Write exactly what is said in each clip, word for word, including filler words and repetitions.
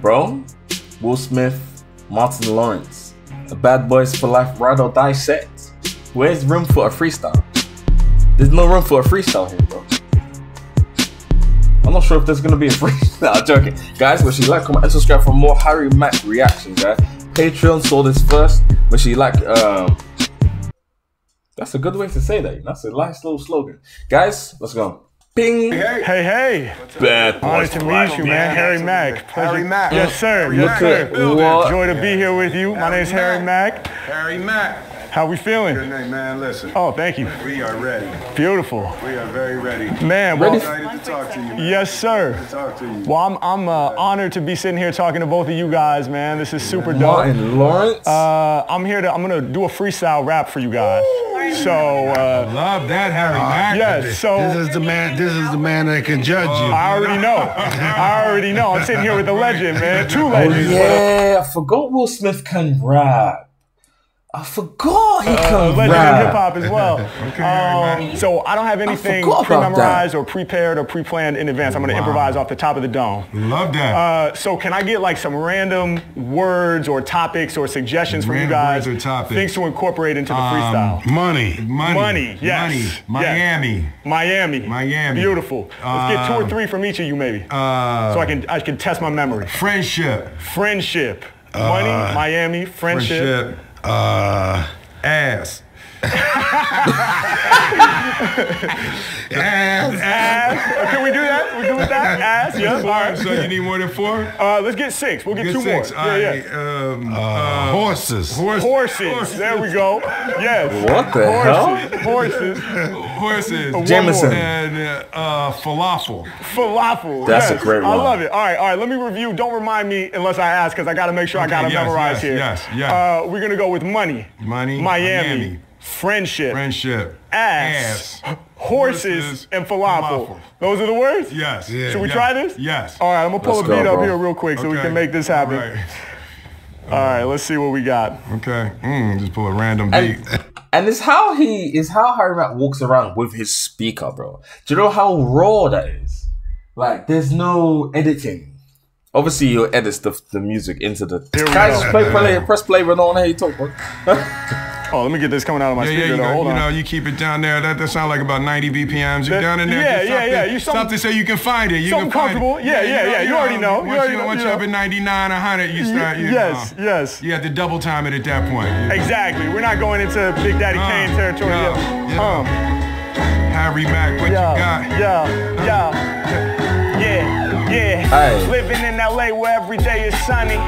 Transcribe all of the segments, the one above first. bro. Will Smith, Martin Lawrence, a Bad Boys for Life Ride or Die set. Where's room for a freestyle? There's no room for a freestyle here, bro. I'm not sure if there's gonna be a freestyle. I'm joking. Guys, make sure you like, comment, and subscribe for more Harry Mack reactions, guys. Patreon saw this first. Make sure you like, um... that's a good way to say that. That's a nice little slogan. Guys, let's go. Ping. Hey, hey. hey. Bad Boys. Honest to meet you, man. Harry Mack. Harry Mack. Yes, sir. Yes, sir. Joy to be here with you. My name's Harry Mack. Harry Mack. How we feeling? Good name, man. Listen. Oh, thank you. We are ready. Beautiful. We are very ready. Man, we're excited to talk to you. Man. Yes, sir. To talk to you. Well, I'm I'm uh, honored to be sitting here talking to both of you guys, man. This is super dope. Martin Lawrence. Uh, I'm here to I'm gonna do a freestyle rap for you guys. Ooh. So uh, I love that, Harry Mack. Yes. So this is the man. This is the man that can judge you. I already know. I already know. I'm sitting here with a legend, man. Two legends. Oh, yeah, I forgot Will Smith can rap. I forgot he uh, comes legend rap. In hip hop as well. Okay, um, so I don't have anything pre-memorized or prepared or pre-planned in advance. I'm gonna wow. improvise off the top of the dome. Love that. Uh, so can I get like some random words or topics or suggestions random from you guys? Words or topics. Things to incorporate into the freestyle. Um, money. Money. Money. Yes. Money. Miami. Yes. Miami. Miami. Beautiful. Let's get two or three from each of you maybe. Uh, so I can I can test my memory. Friendship. Friendship. Money. Uh, Miami. Friendship. friendship. Uh, ass. ass. Ass. Can we do that? We do with that? Ass. Yes. All right. So you need more than four? Uh, let's get six. We'll get, get two six. more. Yeah, right. yeah. Um, uh, horses. horses. Horses. There we go. Yes. What the horses. hell? Horses. Horses. Jameson. And uh, falafel. Falafel. That's yes. a great one. I love it. All right. All right. Let me review. Don't remind me unless I ask, because I got to make sure okay, I got to yes, memorize yes, here. Yes. Yes. Uh, we're gonna go with money. Money. Miami. Miami. Friendship, friendship, ass, ass horses, horses, and falafel. falafel. Those are the words? Yes. Yeah, Should we yeah. try this? Yes. All right, I'm gonna pull let's a beat go, up bro. here real quick okay. so we can make this happen. All right, All right let's see what we got. Okay, mm, just pull a random beat. And, and it's how he, is how Harry Mack walks around with his speaker, bro. Do you know how raw that is? Like, there's no editing. Obviously, you'll edit the, the music into the... Guys, just play, play, press play, but no one hear you talk, bro. Oh, let me get this coming out of my yeah, speaker. Yeah, you, know, Hold you on. know, you keep it down there. That, that sounds like about ninety B P Ms. You're that, down in there. Yeah, yeah, yeah. You some, something so you can find it. You something can comfortable. Find it. Yeah, yeah, yeah. yeah. You, know, you, you already know. know. You once, already you, know, once you know. you're up at ninety-nine, a hundred, you start. You yes, know. yes. You have to double time it at that point. Yeah. Exactly. We're not going into Big Daddy uh, Kane territory. No, yeah. um, Harry Mack, what yeah, you got? Yeah, yeah, yeah, yeah. Right. Living in L A where every day is sunny.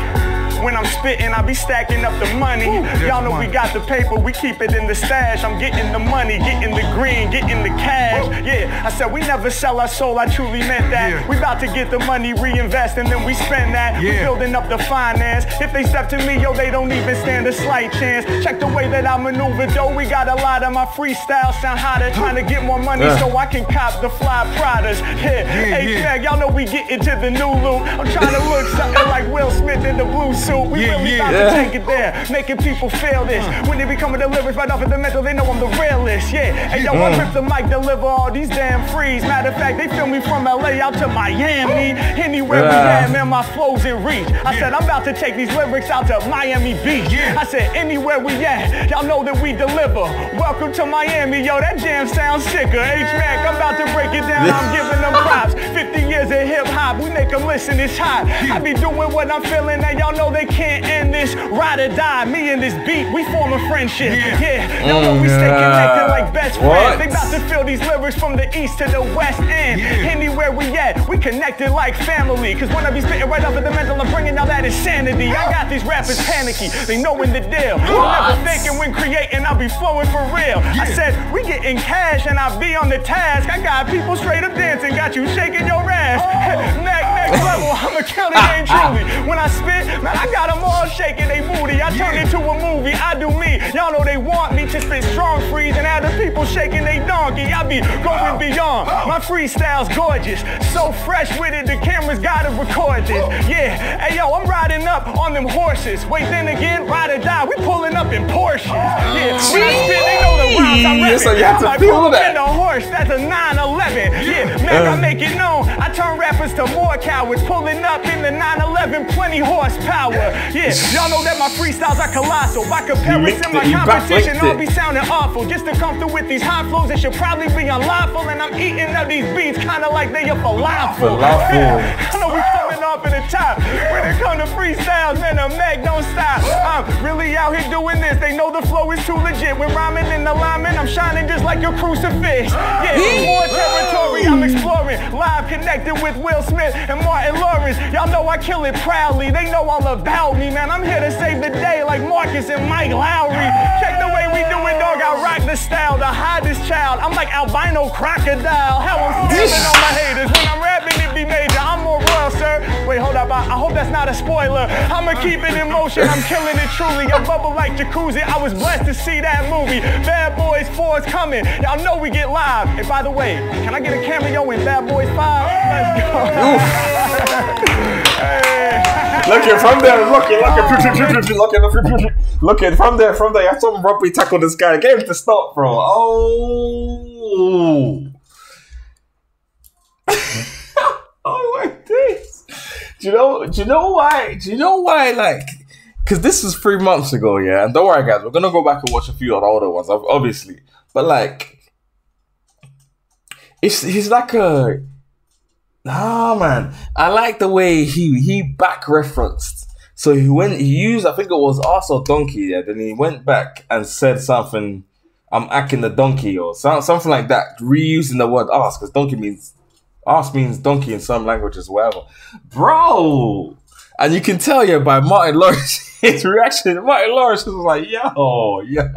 When I'm spitting, I be stacking up the money. Y'all know money. we got the paper, we keep it in the stash. I'm getting the money, getting the green, getting the cash. Whoa. Yeah, I said we never sell our soul, I truly meant that. Yeah. We about to get the money, reinvest, and then we spend that. Yeah. We building up the finance. If they step to me, yo, they don't even stand a slight chance. Check the way that I maneuver, though. We got a lot of my freestyle sound hotter. Trying to get more money uh. so I can cop the fly products. Yeah, yeah hey, yeah. y'all know we getting to the new loop. I'm trying to look something like Will Smith in the blue suit. We yeah, really yeah, got yeah. to take it there, making people feel this. Uh, when they become a deliverance right off of the mental, they know I'm the realest, yeah. And yo, uh, I rip the mic, deliver all these damn frees. Matter of fact, they feel me from L A out to Miami. Anywhere uh, we at, man, my flow's in reach. I yeah. said, I'm about to take these lyrics out to Miami Beach. Yeah. I said, anywhere we at, y'all know that we deliver. Welcome to Miami, yo, that jam sounds sicker. H-Mack, I'm about to break it down, I'm giving them props. fifty years of hip-hop, we make them listen, it's hot. Yeah. I be doing what I'm feeling, and y'all know they They can't end this ride or die. Me and this beat, we form a friendship. Yeah, yeah. y'all know we stay connected like best friends. What? They about to feel these lyrics from the east to the west end. Yeah. Anywhere we at, we connected like family. Cause when I be spitting right up at the mental, I'm bringing all that insanity. I got these rappers panicky, they knowing the deal. What? I'm never thinking when creating, I'll be flowing for real. Yeah. I said, we getting cash and I'll be on the task. I got people straight up dancing, got you shaking your ass. Oh. Neck, next level, I'm a counting game truly. When I spit, man, I I got them all shaking they booty. I turn yeah. into a movie, I do me. Y'all know they want me to spit strong freeze and have the people shaking they donkey. I be going oh. beyond. Oh. My freestyle's gorgeous. So fresh with it, the camera's gotta record this. Oh. Yeah, hey yo, I'm riding up on them horses. Wait, then again, ride or die, we pulling up in Porsches. Oh. Yeah, when I spit, they know the rounds I'm repping. So you have to I'm like, feel that. A horse, that's a nine eleven. Yeah, yeah. Mac, uh. I make it known. I turn rappers to more cowards, pulling up in the nine eleven, plenty horsepower. Yeah, y'all know that my freestyles are colossal. By comparison, my competition all be sounding awful. Just to come through with these high flows, it should probably be unlawful. And I'm eating up these beats kinda like they a falafel. I know we coming off at the top. When it comes to freestyles, man, the Mac don't stop. I'm really out here doing this. They know the flow is too legit. When rhyming in the lineman, I'm shining just like your crucifix. Yeah, more territory I'm exploring. Live connected with Will Smith and Martin Lawrence. Y'all know I kill it proudly. They know all about me, man. I'm here to save the day like Marcus and Mike Lowry. Check the way we do it, dog. I rock the style, the hottest child. I'm like albino crocodile. How I'm stealing on my haters. When I'm rapping, it be major. I'm more royal, sir. Wait, hold up. I, I hope that's not a spoiler. I'ma keep it in motion. I'm killing it truly. A bubble like jacuzzi. I was blessed to see that movie. Bad Boys four is coming. Y'all know we get live. And by the way, can I get a cameo in Bad Boys five? Let's go. Hey. Looking from there, looking, looking, looking, looking from there, from there. I saw him rugby tackle this guy. Gave him the stop, bro. Oh, oh my days. Do you know? Do you know why? Do you know why? Like, because this was three months ago, yeah. And don't worry, guys, we're gonna go back and watch a few of the older ones, obviously. But like, it's he's like a. Nah, man, I like the way he he back referenced. So he went, he used, I think it was arse or donkey. Yeah, then he went back and said something. I'm acting the donkey or something like that, reusing the word arse because donkey means arse means donkey in some languages, whatever, bro. And you can tell yeah by Martin Lawrence his reaction. Martin Lawrence was like, yo, yo.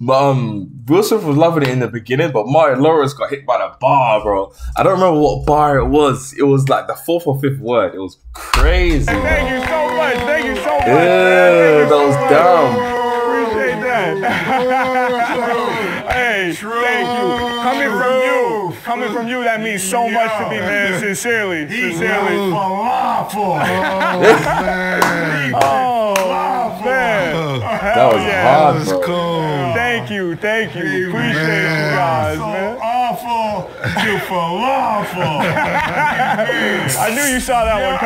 But um, Will Smith was loving it in the beginning, but Martin Lawrence got hit by the bar, bro. I don't remember what bar it was. It was like the fourth or fifth word. It was crazy. Hey, thank you so much. Thank you so much. Yeah, that so was much. Dumb. Appreciate that. Hey, thank you. Coming from you, coming from you, that means so much to me, man. Sincerely, sincerely. He falafel. Oh man, that was hard, bro. Cool. Thank you, thank you. He Appreciate man. You guys, so man. Awful to falafel. I knew you saw that yeah, one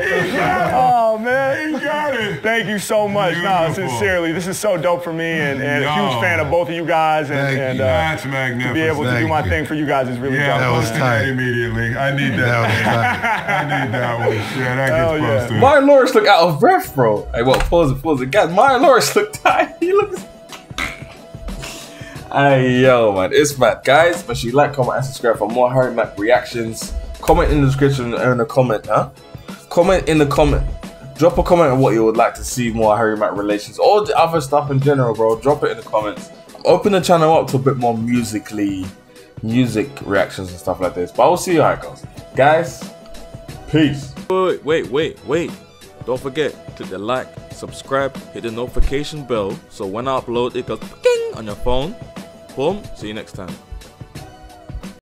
coming, man. Oh man, he got it. Thank you so much. Nah, no, sincerely, this is so dope for me, and, and no. a huge fan of both of you guys. And, And, uh, That's magnificent. To be able to Thank do my you. Thing for you guys is really yeah, that was tight. Immediately, I need that. That was tight. I need that one. Yeah, that Hell gets posted. Yeah. Martin Lawrence looked out of breath, bro. Hey, what? Well, pause it, pause it, guys. Martin Lawrence looked tight. He looks. Hey yo, man, it's Matt, guys. But you like, comment, and subscribe for more Harry Mack reactions. Comment in the description or in the comment, huh? Comment in the comment. Drop a comment on what you would like to see more Harry Mack relations or the other stuff in general, bro. Drop it in the comments. Open the channel up to a bit more musically, music reactions and stuff like this. But I will see you all right, guys. Guys, peace. Wait, wait, wait, wait. Don't forget, click the like, subscribe, hit the notification bell. So when I upload, it goes ding on your phone. Boom, see you next time.